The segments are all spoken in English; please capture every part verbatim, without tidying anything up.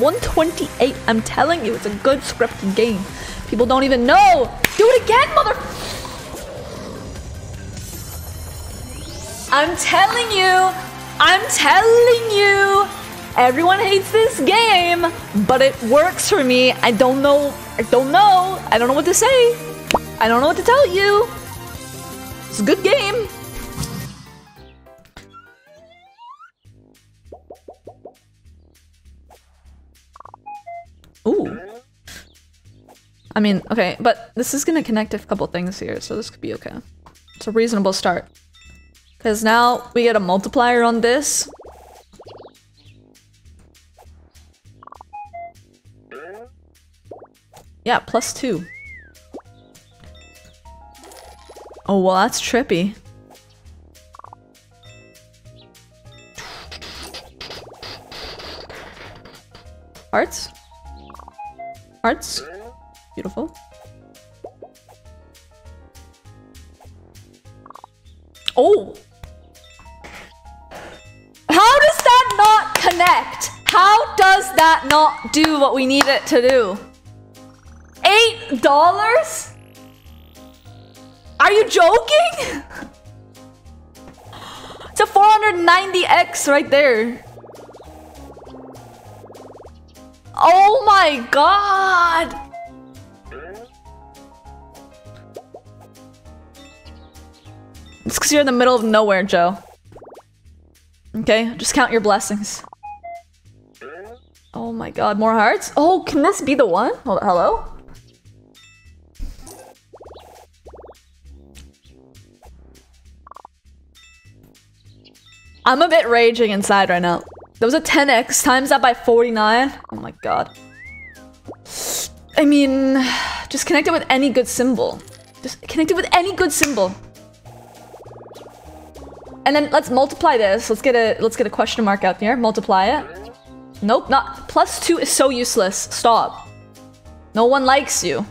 one twenty-eight, I'm telling you, it's a good scripted game. People don't even know. Do it again, mother. I'm telling you, I'm telling you, everyone hates this game, but it works for me. I don't know, I don't know, I don't know what to say. I don't know what to tell you. It's a good game. Ooh. I mean, okay, but this is gonna connect a couple things here, so this could be okay. It's a reasonable start. Because now we get a multiplier on this. Yeah, plus two. Oh, well, that's trippy. Hearts? Hearts. Beautiful. Oh! How does that not connect? How does that not do what we need it to do? Eight dollars? Are you joking? It's a four hundred ninety x right there. Oh my god! It's because you're in the middle of nowhere, Joe. Okay, just count your blessings. Oh my god, more hearts? Oh, can this be the one? Hold on, hello? I'm a bit raging inside right now. That was a ten x times that by forty-nine. Oh my god. I mean, just connect it with any good symbol. Just connect it with any good symbol. And then let's multiply this. Let's get a let's get a question mark out there. Multiply it. Nope, not plus two is so useless. Stop. No one likes you.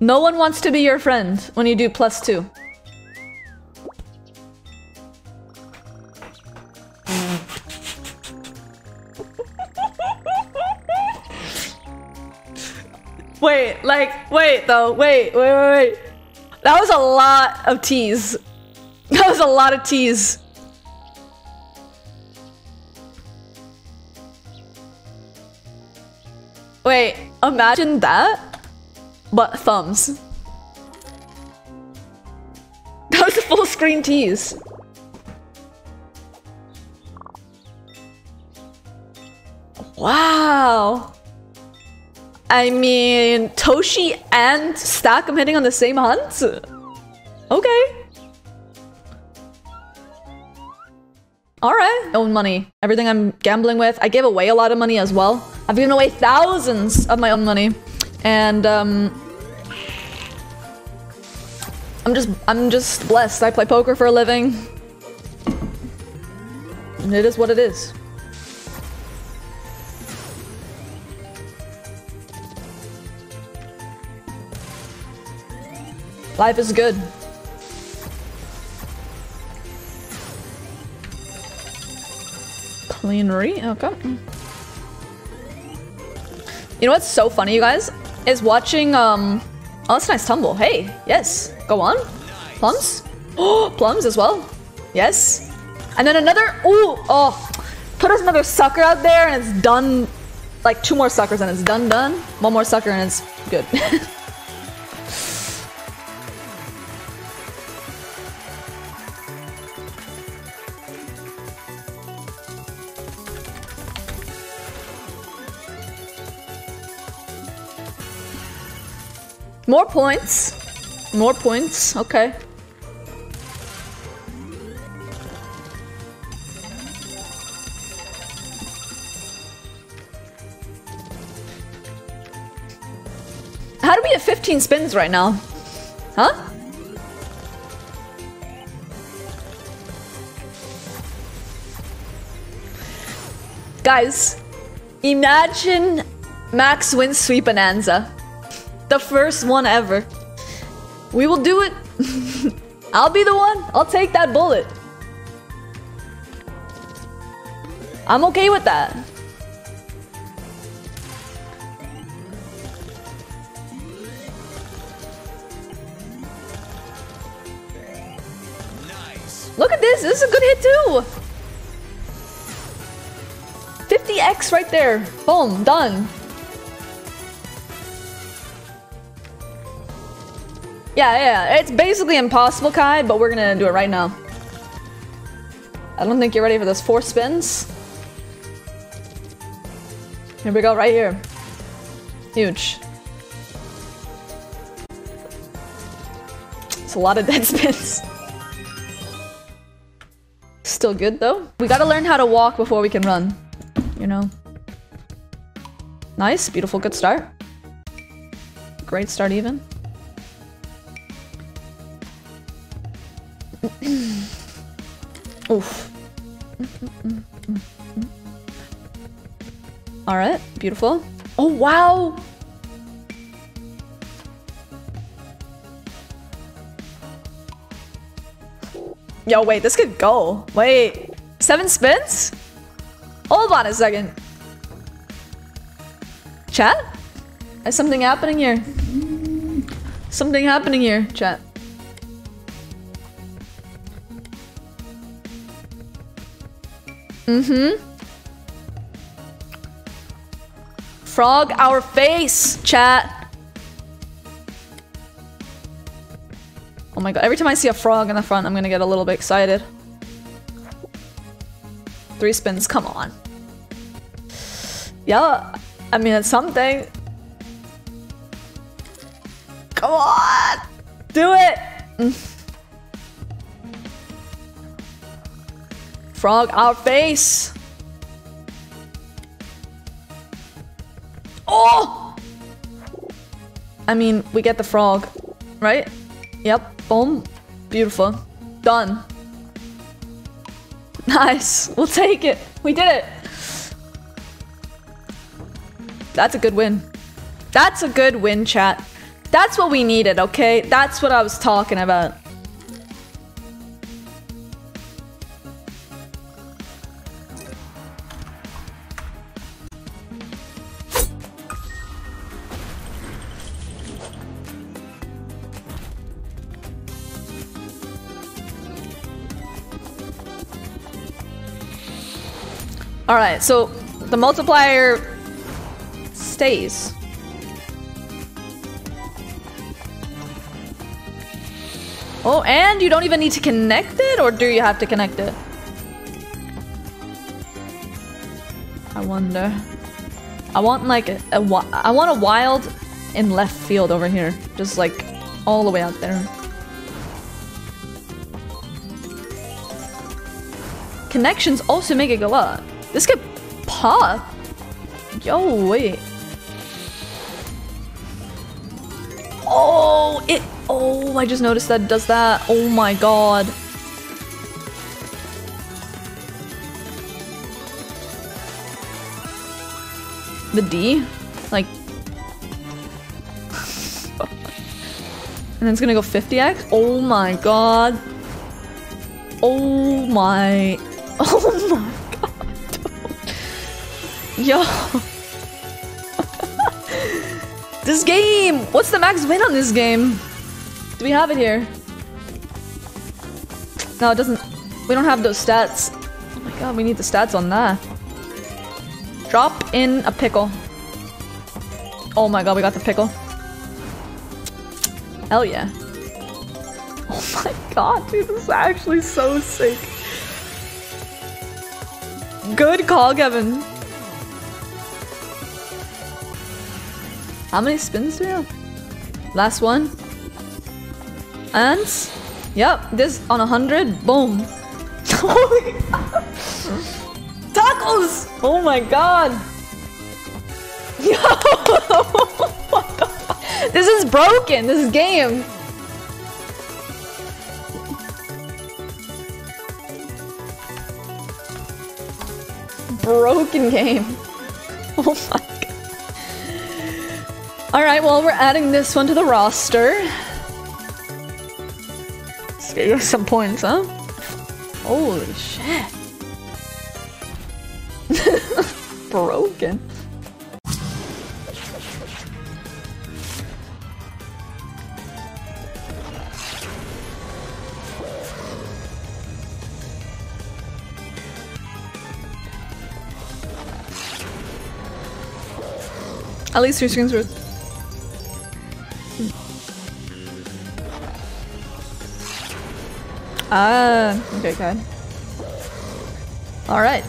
No one wants to be your friend when you do plus two. Wait, like, wait though, wait, wait, wait, wait. That was a lot of teas. That was a lot of teas. Wait, imagine that, but thumbs. That was a full screen tease. Wow. I mean, Toshi and Stack, I'm hitting on the same hunt? Okay. Alright. Own money. Everything I'm gambling with. I gave away a lot of money as well. I've given away thousands of my own money. And, um... I'm just, I'm just blessed. I play poker for a living. And it is what it is. Life is good. Cleanery, okay. You know what's so funny, you guys? Is watching, um... oh, that's a nice tumble. Hey, yes. Go on. Plums? Oh, plums as well. Yes. And then another, ooh, oh. Put us another sucker out there and it's done. Like, two more suckers and it's done, done. One more sucker and it's good. More points. More points. Okay. How do we have fifteen spins right now? Huh? Guys, imagine Max wins Sweet Bonanza. The first one ever. We will do it. I'll be the one. I'll take that bullet. I'm okay with that. Look at this. This is a good hit too. fifty X right there. Boom. Done. Yeah, yeah. It's basically impossible, Kai, but we're gonna do it right now. I don't think you're ready for those four spins. Here we go, right here. Huge. It's a lot of dead spins. Still good though. We gotta learn how to walk before we can run, you know. Nice, beautiful, good start. Great start even. Oof. Alright, beautiful. Oh, wow! Yo, wait, this could go. Wait, seven spins? Hold on a second. Chat? Is something happening here? Something happening here, chat. Mm-hmm. Frog our face, chat. Oh my god, every time I see a frog in the front, I'm gonna get a little bit excited. Three spins, come on. Yeah, I mean, it's something. Come on! Do it! Frog our face! Oh! I mean, we get the frog, right? Yep, boom. Beautiful. Done. Nice. We'll take it. We did it. That's a good win. That's a good win, chat. That's what we needed, okay? That's what I was talking about. Alright, so the multiplier stays. Oh, and you don't even need to connect it, or do you have to connect it? I wonder. I want like a, a wi I want a wild in left field over here. Just like all the way out there. Connections also make it go up. This could pop. Yo, wait. Oh, it. Oh, I just noticed that it does that. Oh my god. The D? Like. And then it's gonna go fifty X? Oh my god. Oh my. Oh my. Yo. This game! What's the max win on this game? Do we have it here? No, it doesn't. We don't have those stats. Oh my god, we need the stats on that. Drop in a pickle. Oh my god, we got the pickle. Hell yeah. Oh my god, dude, this is actually so sick. Good call, Kevin. How many spins do we have? Last one. And, yep, this on one hundred, boom. Tacos! Oh my god. Yo! What the fuck? This is broken, this game. Broken game. Oh my. Alright, well, we're adding this one to the roster. Let's get you some points, huh? Holy shit. Broken. At least three screens worth. Hmm. Ah, okay, God. All right.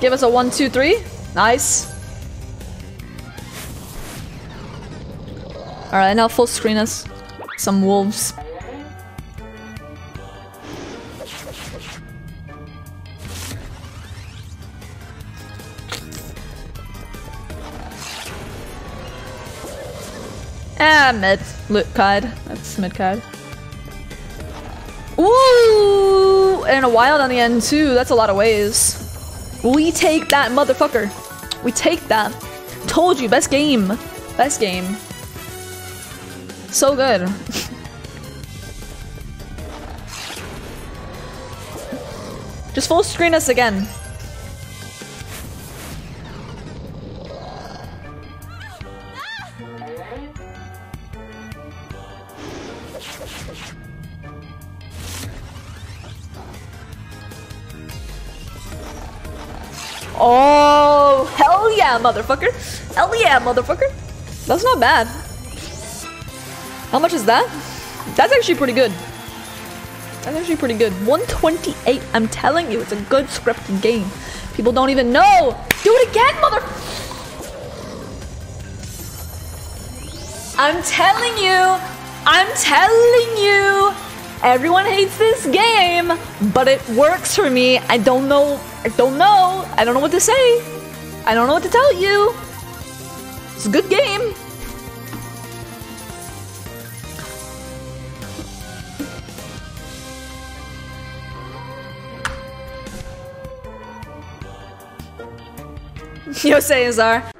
Give us a one, two, three. Nice. Alright, now full screen us. Some wolves. Ah, mid. Loot card. That's mid card. Ooh! And a wild on the end, too. That's a lot of waves. We take that, motherfucker. We take that. Told you, best game. Best game. So good. Just full screen us again. Oh, hell yeah, motherfucker. Hell yeah, motherfucker. That's not bad. How much is that? That's actually pretty good. That's actually pretty good. one twenty-eight, I'm telling you, it's a good scripted game. People don't even know. Do it again, mother... I'm telling you. I'm telling you. Everyone hates this game, but it works for me. I don't know. I don't know. I don't know what to say. I don't know what to tell you. It's a good game. Yo, Sayazar.